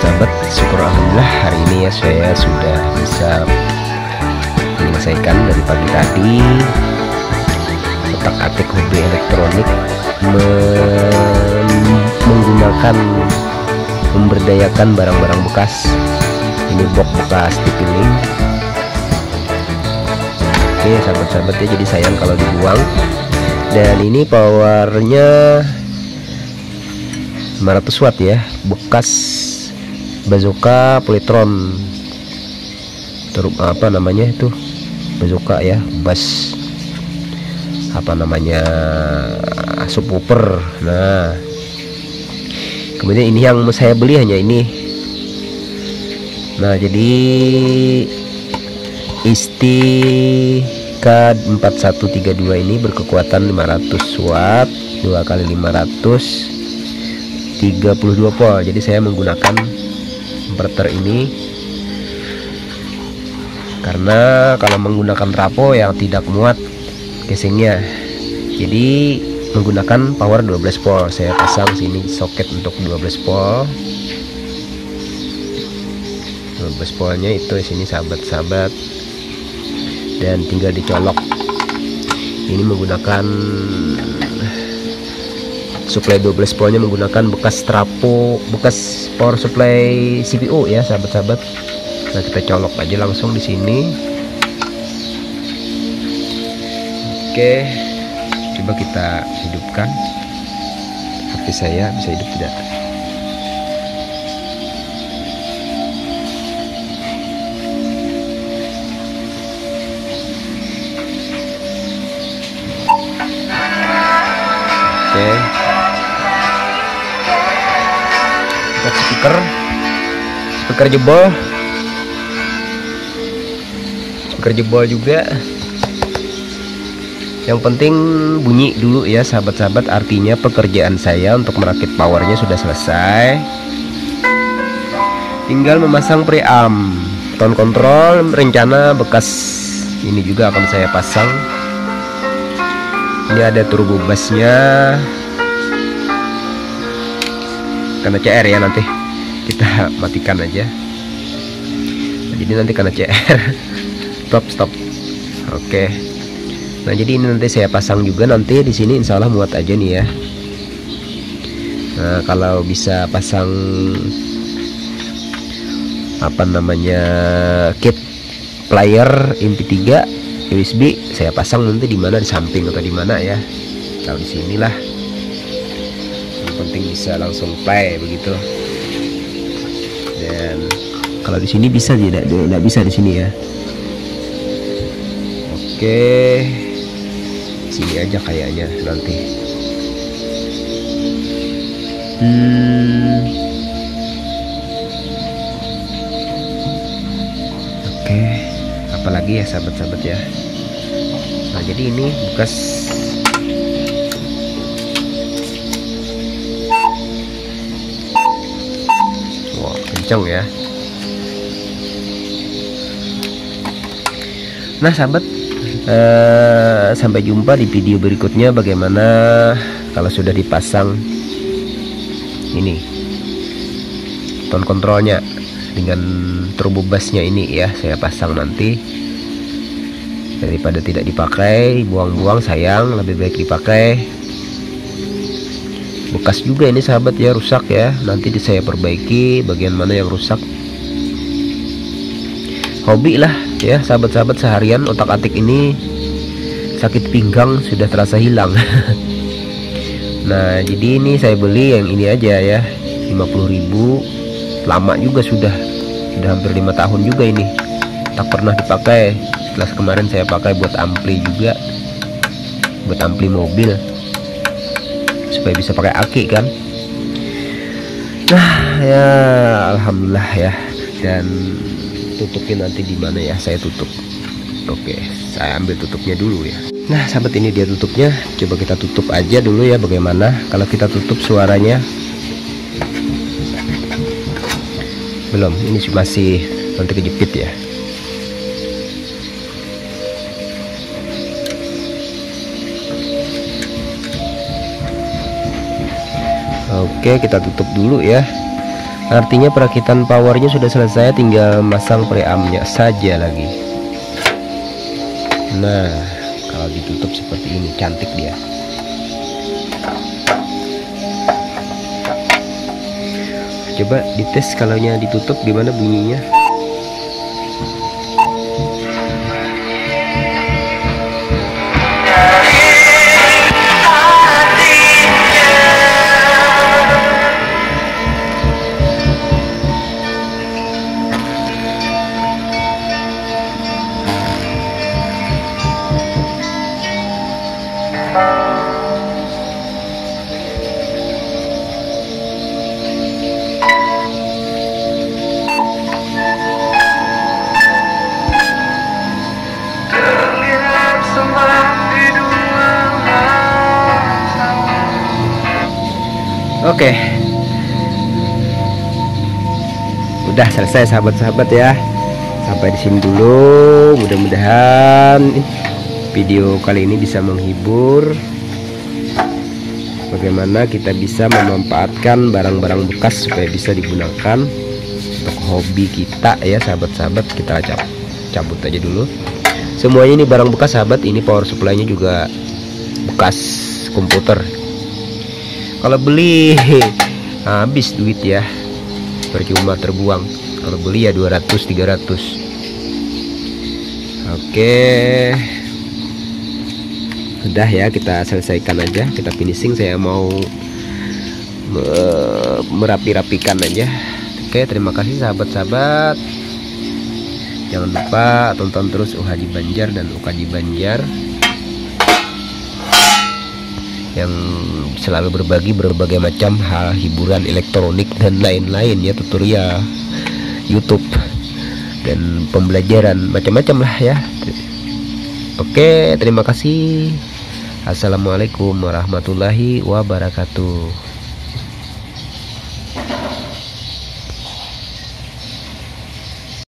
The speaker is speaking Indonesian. sahabat, syukur alhamdulillah hari ini ya saya sudah bisa menyelesaikan dari pagi tadi otak-atik hobi elektronik menggunakan memberdayakan barang-barang bekas. Ini box bekas dipiling. Oke sahabat-sahabat ya, jadi sayang kalau dibuang. Dan ini powernya 500 watt ya, bekas bazooka Politron apa namanya itu, bazooka ya, bass apa namanya, subwoofer. Nah kemudian ini yang saya beli hanya ini. Nah jadi Isti K4132 ini berkekuatan 500 watt 2 kali 500, 32 volt. Jadi saya menggunakan inverter ini karena kalau menggunakan trafo yang tidak muat casingnya, jadi menggunakan power 12 volt. Saya pasang sini soket untuk 12 volt. 12 voltnya itu sini sahabat-sahabat, dan tinggal dicolok. Ini menggunakan supply 12 voltnya menggunakan bekas trafo, bekas power supply CPO ya sahabat-sahabat. Nah kita colok aja langsung di sini. Oke, coba kita hidupkan. HP saya bisa hidup tidak? Oke, buat speaker jebol juga. Yang penting bunyi dulu ya sahabat-sahabat, artinya pekerjaan saya untuk merakit powernya sudah selesai. Tinggal memasang preamp, tone control, rencana bekas ini juga akan saya pasang. Ini ada turbo bassnya, karena CR ya, nanti kita matikan aja. Jadi nanti karena CR. Stop. Oke. Nah jadi ini nanti saya pasang juga nanti di sini, insya Allah muat aja nih ya. Nah kalau bisa pasang apa namanya kit player MP3 USB, saya pasang nanti di mana, di samping atau di mana ya. Kalau di sinilah, yang penting bisa langsung play begitu. Dan kalau di sini bisa tidak bisa di sini ya. Oke, sini aja kayaknya nanti. Oke. Apalagi ya sahabat-sahabat ya. Nah jadi ini bekas kenceng ya. Nah sahabat, sampai jumpa di video berikutnya bagaimana kalau sudah dipasang ini tone controlnya dengan turbo bassnya ini ya. Saya pasang nanti, daripada tidak dipakai buang-buang sayang, lebih baik dipakai. Bekas juga ini sahabat ya, rusak ya, nanti saya perbaiki bagian mana yang rusak. Hobi lah ya sahabat-sahabat, seharian otak-atik ini sakit pinggang sudah terasa hilang. Nah jadi ini saya beli yang ini aja ya, 50.000. Lama juga sudah hampir 5 tahun juga ini tak pernah dipakai. Setelah kemarin saya pakai buat ampli juga, buat ampli mobil supaya bisa pakai aki kan. Nah ya alhamdulillah ya. Dan tutupnya nanti di mana ya, saya tutup. Oke, saya ambil tutupnya dulu ya. Nah sahabat, ini dia tutupnya, coba kita tutup aja dulu ya, bagaimana kalau kita tutup suaranya. Belum, ini masih nanti kejepit ya. Oke, kita tutup dulu ya. Artinya perakitan powernya sudah selesai, tinggal masang preamnya saja lagi. Nah, kalau ditutup seperti ini cantik dia. Coba dites kalau nya ditutup gimana bunyinya. Oke, udah selesai sahabat-sahabat ya. Sampai di sini dulu. Mudah-mudahan video kali ini bisa menghibur bagaimana kita bisa memanfaatkan barang-barang bekas supaya bisa digunakan untuk hobi kita ya sahabat-sahabat. Kita cabut aja dulu. Semuanya ini barang bekas sahabat. Ini power supply-nya juga bekas komputer. Kalau beli habis duit ya, percuma terbuang. Kalau beli ya 200-300. Oke, udah ya, kita selesaikan aja, kita finishing. Saya mau merapi-rapikan aja. Oke, terima kasih sahabat-sahabat. Jangan lupa tonton terus UHJ Banjar dan UKJ Banjar yang selalu berbagi berbagai macam hal hiburan elektronik dan lain-lain ya, tutorial YouTube dan pembelajaran macam-macam lah ya. Oke, terima kasih. Assalamualaikum warahmatullahi wabarakatuh.